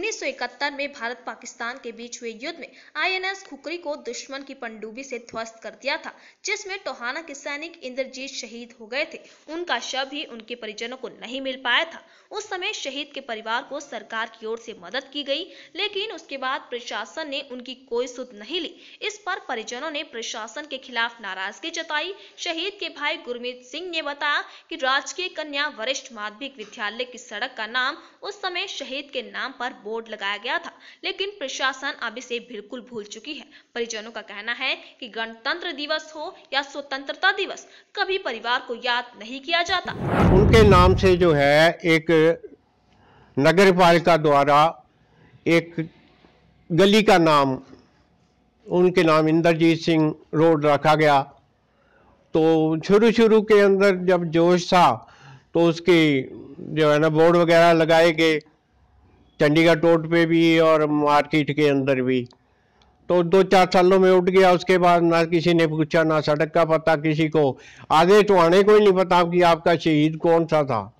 1971 में भारत पाकिस्तान के बीच हुए युद्ध में INS खुकरी को दुश्मन की पनडुब्बी से ध्वस्त कर दिया था, जिसमें टोहाना के सैनिक इंद्रजीत शहीद हो गए थे। उनका शव ही उनके परिजनों को नहीं मिल पाया था। उस समय शहीद के परिवार को सरकार की ओर से मदद की गई, लेकिन उसके बाद प्रशासन ने उनकी कोई सुध नहीं ली। इस पर परिजनों ने प्रशासन के खिलाफ नाराजगी जताई। शहीद के भाई गुरमीत सिंह ने बताया कि राजकीय कन्या वरिष्ठ माध्यमिक विद्यालय की सड़क का नाम उस समय शहीद के नाम पर बोर्ड लगाया गया था, लेकिन प्रशासन अब इसे बिल्कुल भूल चुकी है। परिजनों का कहना है कि गणतंत्र दिवस हो या स्वतंत्रता दिवस, कभी परिवार को याद नहीं किया जाता। उनके नाम से जो है एक नगर पालिका द्वारा एक गली का नाम उनके नाम इंद्रजीत सिंह रोड रखा गया। तो शुरू के अंदर जब जोश था तो उसकी जो है ना बोर्ड वगैरह लगाए गए चंडीगढ़ रोड पे भी और मार्केट के अंदर भी। तो 2-4 सालों में उठ गया। उसके बाद ना किसी ने पूछा, ना सड़क का पता किसी को। आगे तो आने को ही नहीं पता कि आपका शहीद कौन सा था।